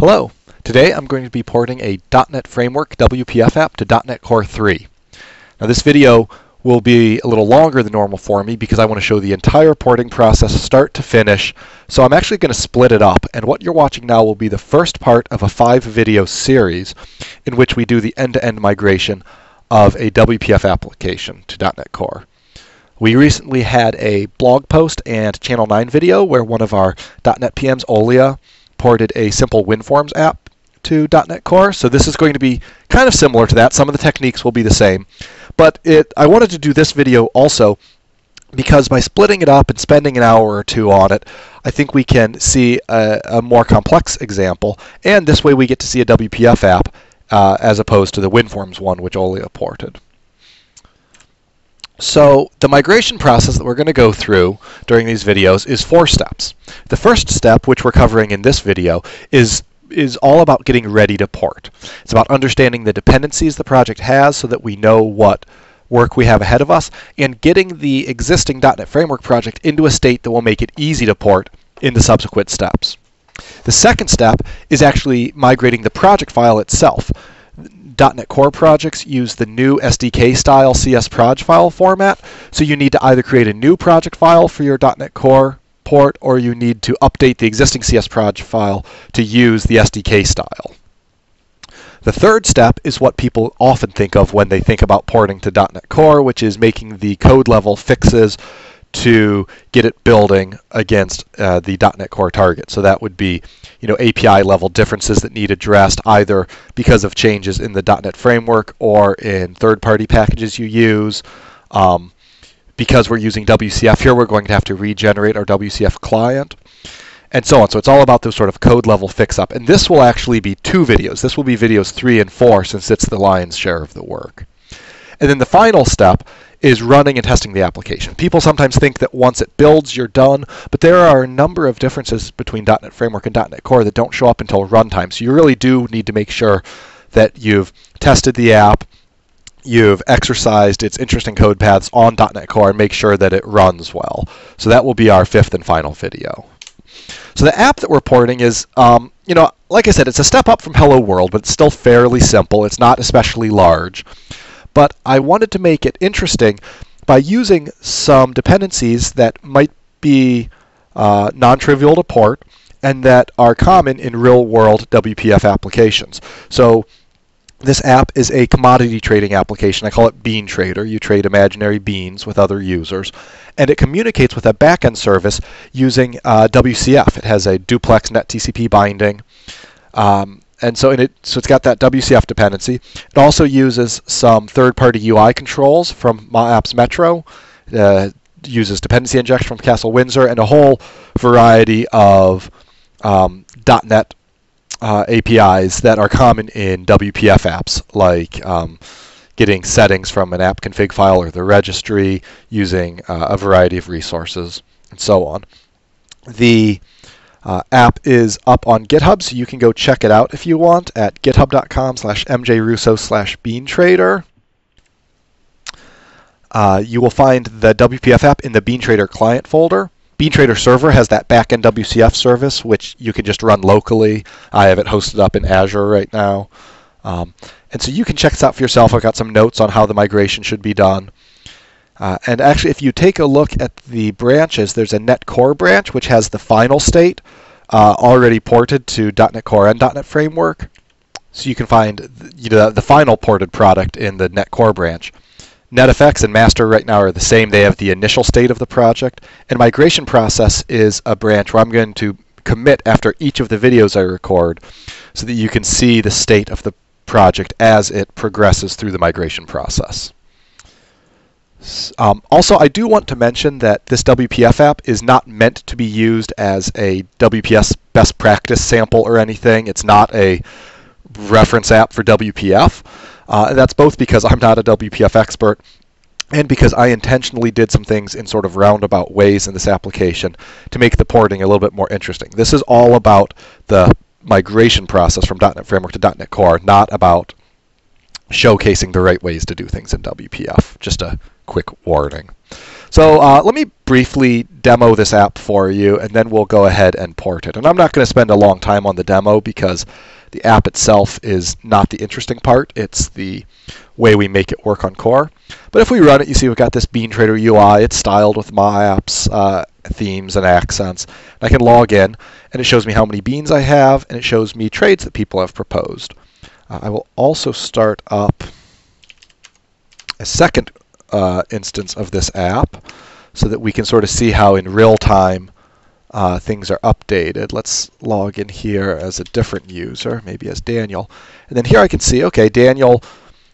Hello, today I'm going to be porting a .NET Framework WPF app to .NET Core 3. Now this video will be a little longer than normal for me because I want to show the entire porting process start to finish, so I'm actually going to split it up, and what you're watching now will be the first part of a 5-video series in which we do the end-to-end migration of a WPF application to .NET Core. We recently had a blog post and Channel 9 video where one of our .NET PMs, Olia, ported a simple WinForms app to .NET Core, so this is going to be kind of similar to that. Some of the techniques will be the same, but I wanted to do this video also because by splitting it up and spending an hour or two on it, I think we can see a more complex example, and this way we get to see a WPF app as opposed to the WinForms one which Olia ported. So the migration process that we're going to go through during these videos is 4 steps. The first step, which we're covering in this video, is all about getting ready to port. It's about understanding the dependencies the project has so that we know what work we have ahead of us, and getting the existing .NET Framework project into a state that will make it easy to port in the subsequent steps. The second step is actually migrating the project file itself. .NET Core projects use the new SDK style csproj file format, so you need to either create a new project file for your .NET Core port, or you need to update the existing csproj file to use the SDK style. The third step is what people often think of when they think about porting to .NET Core, which is making the code level fixes to get it building against the .NET Core target. So that would be, API level differences that need addressed either because of changes in the .NET framework or in third-party packages you use. Because we're using WCF here, we're going to have to regenerate our WCF client, and so on. So it's all about those sort of code level fix-up. And this will actually be 2 videos. This will be videos 3 and 4, since it's the lion's share of the work. And then the final step is running and testing the application. People sometimes think that once it builds, you're done, but there are a number of differences between .NET Framework and .NET Core that don't show up until runtime, so you really do need to make sure that you've tested the app, you've exercised its interesting code paths on .NET Core, and make sure that it runs well. So that will be our 5th and final video. So the app that we're porting is, like I said, it's a step up from Hello World, but it's still fairly simple. It's not especially large. But I wanted to make it interesting by using some dependencies that might be non-trivial to port and that are common in real-world WPF applications. So this app is a commodity trading application. I call it Bean Trader. You trade imaginary beans with other users. And it communicates with a backend service using WCF. It has a duplex net TCP binding. So it's got that WCF dependency. It also uses some third-party UI controls from MyApps Metro, uses dependency injection from Castle Windsor, and a whole variety of .NET APIs that are common in WPF apps, like getting settings from an app config file or the registry, using a variety of resources, and so on. The app is up on GitHub, so you can go check it out if you want at github.com/mjrusso/beantrader. You will find the WPF app in the BeanTrader client folder. BeanTrader server has that backend WCF service, which you can just run locally. I have it hosted up in Azure right now. And so you can check this out for yourself. I've got some notes on how the migration should be done. And actually, if you take a look at the branches, there's a .NET Core branch, which has the final state already ported to .NET Core and .NET Framework. So you can find the final ported product in the .NET Core branch. NetFX and master right now are the same. They have the initial state of the project. And migration process is a branch where I'm going to commit after each of the videos I record so that you can see the state of the project as it progresses through the migration process. Also, I do want to mention that this WPF app is not meant to be used as a WPF best practice sample or anything. It's not a reference app for WPF. That's both because I'm not a WPF expert and because I intentionally did some things in sort of roundabout ways in this application to make the porting a little bit more interesting. This is all about the migration process from .NET Framework to .NET Core, not about showcasing the right ways to do things in WPF. Just a quick warning. So let me briefly demo this app for you, and then we'll go ahead and port it. And I'm not going to spend a long time on the demo because the app itself is not the interesting part. It's the way we make it work on core. But if we run it, you see we've got this Bean Trader UI. It's styled with MyApps themes and accents. I can log in, and it shows me how many beans I have, and it shows me trades that people have proposed. I will also start up a second instance of this app so that we can sort of see how in real time things are updated. Let's log in here as a different user, maybe as Daniel. And then here I can see, okay, Daniel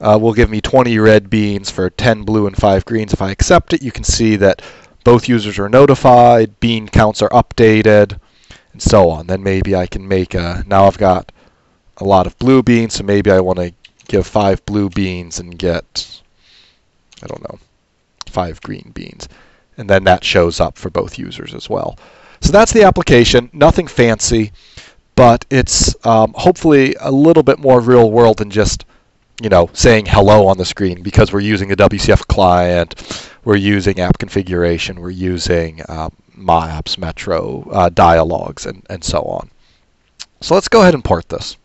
will give me 20 red beans for 10 blue and 5 greens. If I accept it, you can see that both users are notified, bean counts are updated, and so on. Then maybe I can make a, now I've got a lot of blue beans, so maybe I want to give 5 blue beans and get, I don't know, 5 green beans. And then that shows up for both users as well. So that's the application, nothing fancy, but it's hopefully a little bit more real world than just, you know, saying hello on the screen, because we're using a WCF client, we're using app configuration, we're using MyApps Metro dialogues and so on. So let's go ahead and port this.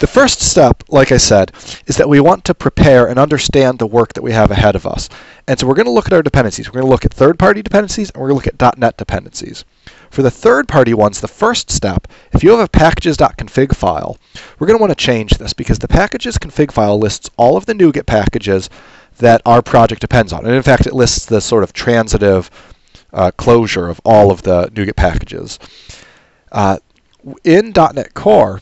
The first step, like I said, is that we want to prepare and understand the work that we have ahead of us. And so we're going to look at our dependencies. We're going to look at third-party dependencies, and we're going to look at .NET dependencies. For the third-party ones, the first step, if you have a packages.config file, we're going to want to change this because the packages.config file lists all of the NuGet packages that our project depends on. And in fact, it lists the sort of transitive closure of all of the NuGet packages. In .NET Core,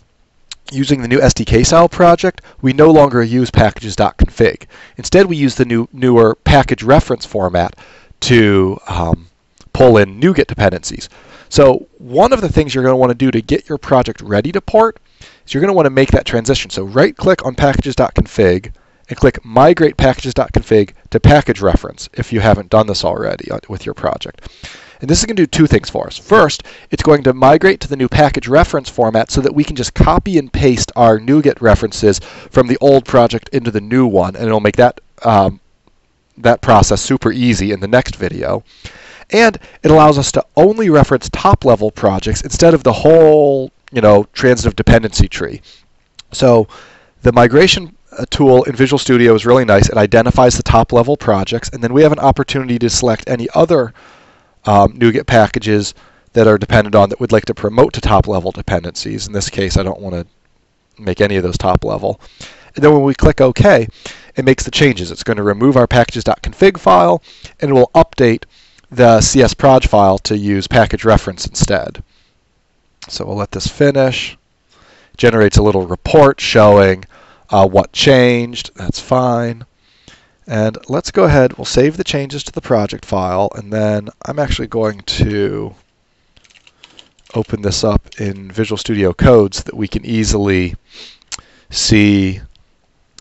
using the new SDK style project, we no longer use packages.config. Instead, we use the newer package reference format to pull in NuGet dependencies. So one of the things you're going to want to do to get your project ready to port is you're going to want to make that transition. So right-click on packages.config and click Migrate packages.config to package reference if you haven't done this already with your project. And this is going to do two things for us. First, it's going to migrate to the new package reference format so that we can just copy and paste our NuGet references from the old project into the new one, and it'll make that, that process super easy in the next video. And it allows us to only reference top-level projects instead of the whole, you know, transitive dependency tree. So the migration tool in Visual Studio is really nice. It identifies the top-level projects, and then we have an opportunity to select any other NuGet packages that are dependent on that we'd like to promote to top-level dependencies. In this case, I don't want to make any of those top-level. And then when we click OK, it makes the changes. It's going to remove our packages.config file, and it will update the csproj file to use package reference instead. So we'll let this finish. Generates a little report showing what changed. That's fine. And let's go ahead, we'll save the changes to the project file, and then I'm actually going to open this up in Visual Studio Code so that we can easily see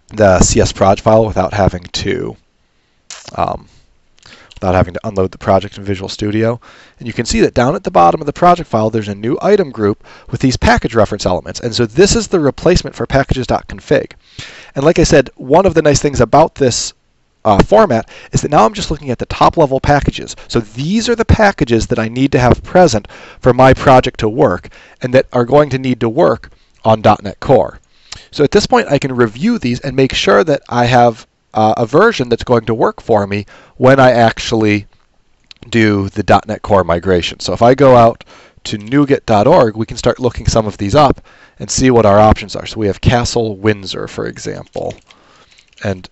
the csproj file without having to unload the project in Visual Studio. And you can see that down at the bottom of the project file, there's a new item group with these package reference elements. And so this is the replacement for packages.config. And like I said, one of the nice things about this format is that now I'm just looking at the top-level packages. So these are the packages that I need to have present for my project to work and that are going to need to work on .NET Core. So at this point, I can review these and make sure that I have a version that's going to work for me when I actually do the .NET Core migration. So if I go out to NuGet.org, we can start looking some of these up and see what our options are. So we have Castle Windsor, for example, and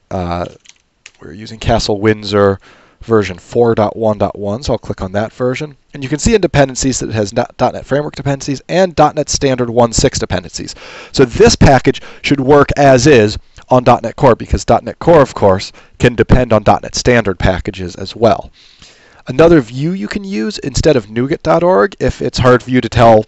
we're using Castle Windsor version 4.1.1, so I'll click on that version. And you can see in dependencies that it has .NET Framework dependencies and .NET Standard 1.6 dependencies. So this package should work as is on .NET Core, because .NET Core, of course, can depend on .NET Standard packages as well. Another view you can use instead of NuGet.org, if it's hard for you to tell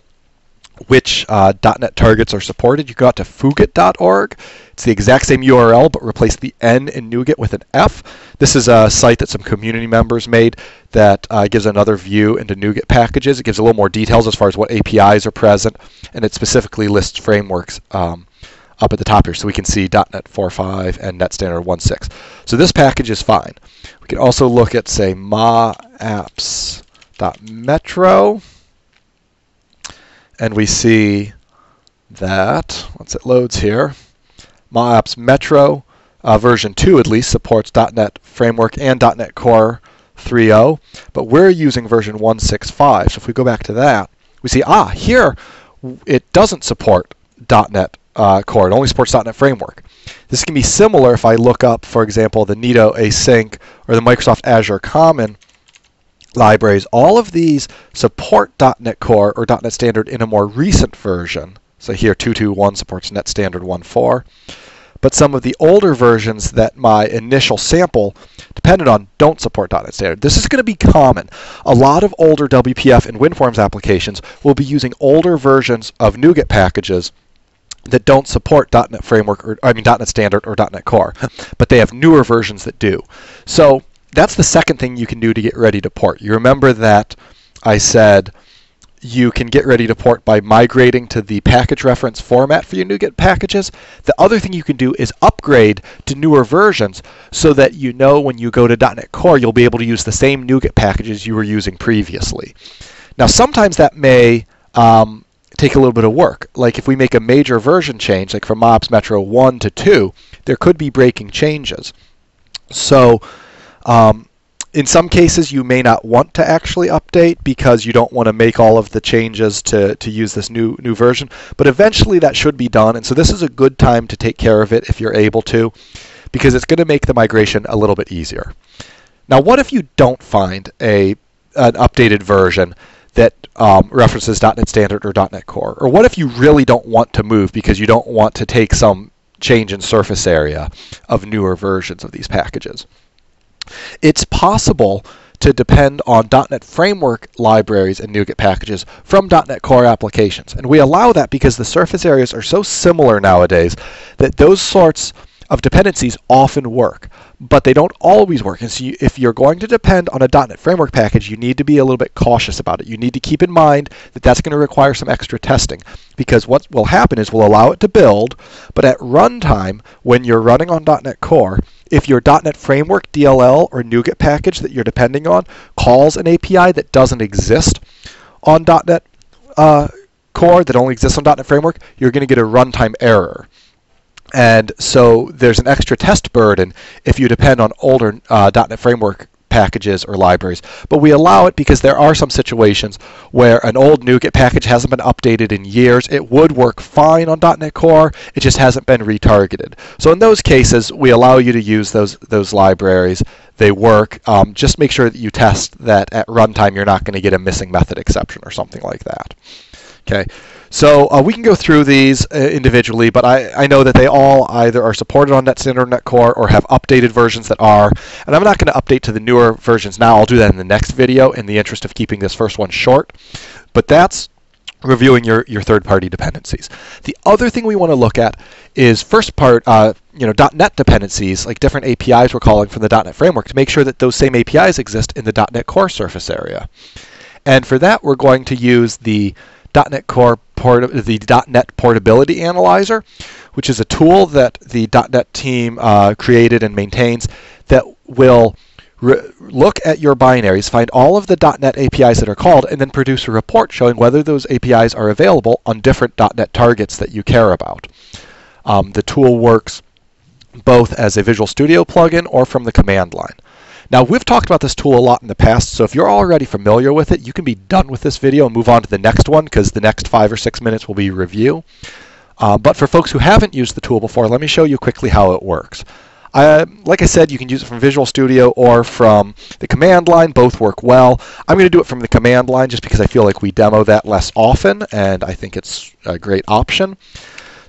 which .NET targets are supported, you go out to FuGet.org. It's the exact same URL, but replace the N in NuGet with an F. This is a site that some community members made that gives another view into NuGet packages. It gives a little more details as far as what APIs are present, and it specifically lists frameworks up at the top here, so we can see .NET 4.5 and .NET Standard 1.6. So this package is fine. We can also look at, say, MahApps.Metro, and we see that, once it loads here, MyApps Metro version 2 at least supports .NET Framework and .NET Core 3.0, but we're using version 1.6.5. So if we go back to that, we see, ah, here it doesn't support .NET Core. It only supports .NET Framework. This can be similar if I look up, for example, the Nito Async or the Microsoft Azure Common libraries. All of these support .NET Core or .NET Standard in a more recent version. So here 2.2.1 supports .NET Standard 1.4. But some of the older versions that my initial sample depended on don't support .NET Standard. This is going to be common. A lot of older WPF and WinForms applications will be using older versions of NuGet packages that don't support .NET Framework, or I mean .NET Standard or .NET Core, but they have newer versions that do. So that's the second thing you can do to get ready to port. You remember that I said you can get ready to port by migrating to the package reference format for your NuGet packages. The other thing you can do is upgrade to newer versions so that you know when you go to .NET Core, you'll be able to use the same NuGet packages you were using previously. Now, sometimes that may take a little bit of work. Like if we make a major version change, like from MahApps Metro 1 to 2, there could be breaking changes. So in some cases, you may not want to actually update because you don't want to make all of the changes to use this new version. But eventually, that should be done. And so this is a good time to take care of it if you're able to, because it's going to make the migration a little bit easier. Now, what if you don't find an updated version that references .NET Standard or .NET Core? Or what if you really don't want to move because you don't want to take some change in surface area of newer versions of these packages? It's possible to depend on .NET Framework libraries and NuGet packages from .NET Core applications. And we allow that because the surface areas are so similar nowadays that those sorts of dependencies often work, but they don't always work. And so if you're going to depend on a .NET Framework package, you need to be a little bit cautious about it. You need to keep in mind that that's going to require some extra testing, because what will happen is we'll allow it to build, but at runtime, when you're running on .NET Core, if your .NET Framework DLL or NuGet package that you're depending on calls an API that doesn't exist on .NET Core, that only exists on .NET Framework, you're going to get a runtime error. And so there's an extra test burden if you depend on older .NET Framework packages or libraries. But we allow it because there are some situations where an old NuGet package hasn't been updated in years. It would work fine on .NET Core. It just hasn't been retargeted. So in those cases, we allow you to use those libraries. They work. Just make sure that you test that at runtime you're not going to get a missing method exception or something like that. Okay, so we can go through these individually, but I know that they all either are supported on .NET Standard or .NET Core or have updated versions that are. And I'm not going to update to the newer versions now. I'll do that in the next video in the interest of keeping this first one short. But that's reviewing your third-party dependencies. The other thing we want to look at is .NET dependencies, like different APIs we're calling from the .NET Framework, to make sure that those same APIs exist in the .NET Core surface area. And for that, we're going to use the .NET Portability Analyzer, which is a tool that the .NET team created and maintains that will look at your binaries, find all of the .NET APIs that are called, and then produce a report showing whether those APIs are available on different .NET targets that you care about. The tool works both as a Visual Studio plugin or from the command line. Now, we've talked about this tool a lot in the past, so if you're already familiar with it, you can be done with this video and move on to the next one, because the next 5 or 6 minutes will be review. But for folks who haven't used the tool before, let me show you quickly how it works. Like I said, you can use it from Visual Studio or from the command line. Both work well. I'm going to do it from the command line just because I feel like we demo that less often, and I think it's a great option.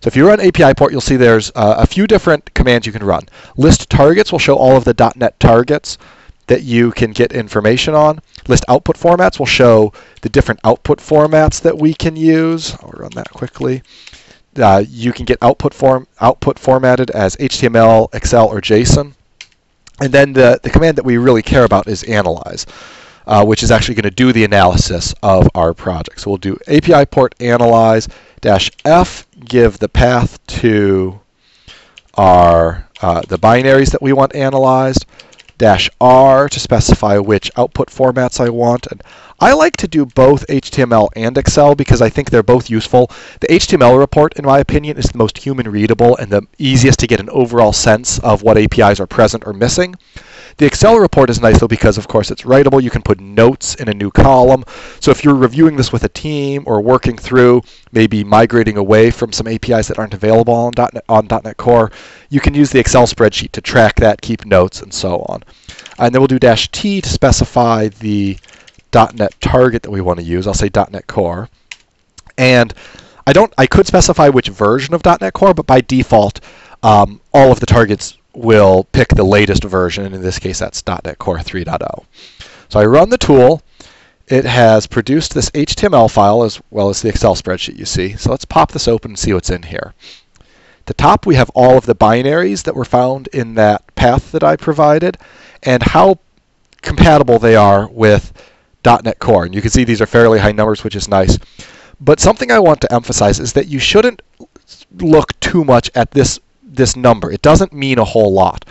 So if you run API Port, you'll see there's a few different commands you can run. List targets will show all of the .NET targets that you can get information on. List output formats will show the different output formats that we can use. I'll run that quickly. You can get output formatted as HTML, Excel, or JSON. And then the command that we really care about is analyze, which is actually going to do the analysis of our project. So we'll do API Port analyze -f give the path to our the binaries that we want analyzed, -r to specify which output formats I want. And I like to do both HTML and Excel because I think they're both useful. The HTML report, in my opinion, is the most human readable and the easiest to get an overall sense of what APIs are present or missing. The Excel report is nice though because of course it's writable. You can put notes in a new column. So if you're reviewing this with a team or working through maybe migrating away from some APIs that aren't available on .NET Core, you can use the Excel spreadsheet to track that, keep notes, and so on. And then we'll do -t to specify the .NET target that we want to use. I'll say .NET Core. And I could specify which version of .NET Core, but by default, all of the targets will pick the latest version, and in this case that's .NET Core 3.0. So I run the tool. It has produced this HTML file as well as the Excel spreadsheet you see. So let's pop this open and see what's in here. At the top we have all of the binaries that were found in that path that I provided and how compatible they are with .NET Core. And you can see these are fairly high numbers, which is nice. But something I want to emphasize is that you shouldn't look too much at this number. It doesn't mean a whole lot.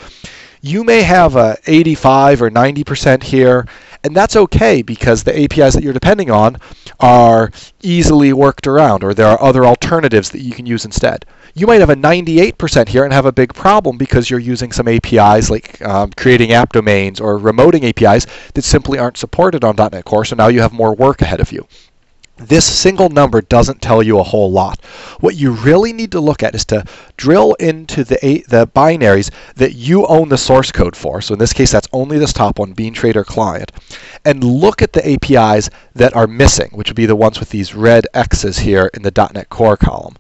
You may have a 85 or 90% here, and that's okay because the APIs that you're depending on are easily worked around, or there are other alternatives that you can use instead. You might have a 98% here and have a big problem because you're using some APIs like creating app domains or remoting APIs that simply aren't supported on .NET Core, so now you have more work ahead of you. This single number doesn't tell you a whole lot. What you really need to look at is to drill into the binaries that you own the source code for. So in this case, that's only this top one, BeanTraderClient, and look at the APIs that are missing, which would be the ones with these red X's here in the .NET Core column.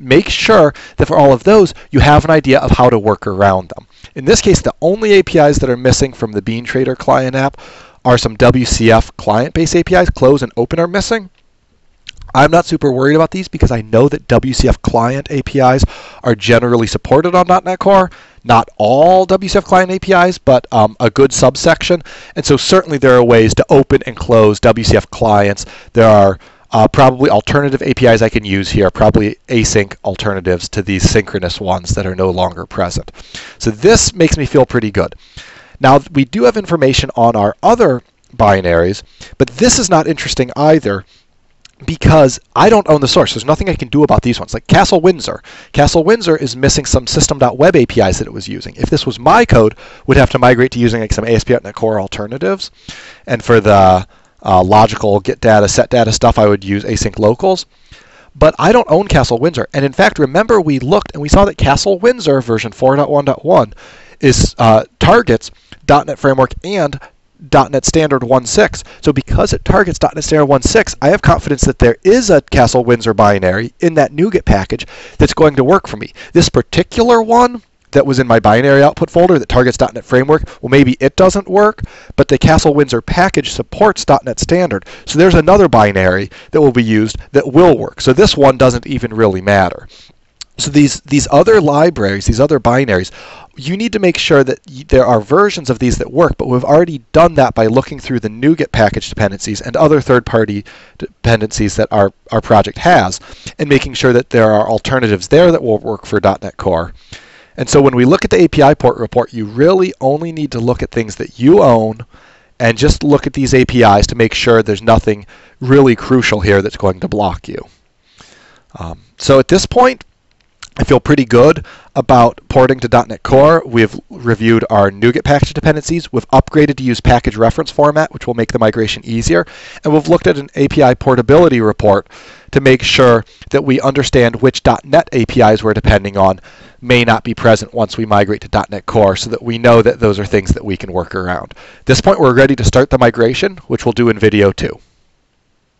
Make sure that for all of those, you have an idea of how to work around them. In this case, the only APIs that are missing from the BeanTraderClient app are some WCF client-based APIs, close and open are missing. I'm not super worried about these because I know that WCF client APIs are generally supported on .NET Core. Not all WCF client APIs, but a good subsection. And so certainly there are ways to open and close WCF clients. There are probably alternative APIs I can use here, probably async alternatives to these synchronous ones that are no longer present. So this makes me feel pretty good. Now we do have information on our other binaries, but this is not interesting either, because I don't own the source. There's nothing I can do about these ones. Like Castle Windsor. Castle Windsor is missing some system.web APIs that it was using. If this was my code, we'd have to migrate to using like some ASP.NET Core alternatives. And for the logical get data, set data stuff, I would use async locals. But I don't own Castle Windsor. And in fact, remember we looked and we saw that Castle Windsor version 4.1.1 is targets .NET Framework and .NET Standard 1.6. So because it targets .NET Standard 1.6, I have confidence that there is a Castle Windsor binary in that NuGet package that's going to work for me. This particular one that was in my binary output folder that targets .NET Framework, well, maybe it doesn't work, but the Castle Windsor package supports .NET Standard. So there's another binary that will be used that will work. So this one doesn't even really matter. So these other libraries, these other binaries, you need to make sure that there are versions of these that work, but we've already done that by looking through the NuGet package dependencies and other third-party dependencies that our project has, and making sure that there are alternatives there that will work for .NET Core. And so when we look at the API Port report, you really only need to look at things that you own, and just look at these APIs to make sure there's nothing really crucial here that's going to block you. So at this point, I feel pretty good about porting to .NET Core. We've reviewed our NuGet package dependencies. We've upgraded to use package reference format, which will make the migration easier. And we've looked at an API portability report to make sure that we understand which .NET APIs we're depending on may not be present once we migrate to .NET Core, so that we know that those are things that we can work around. At this point, we're ready to start the migration, which we'll do in video 2.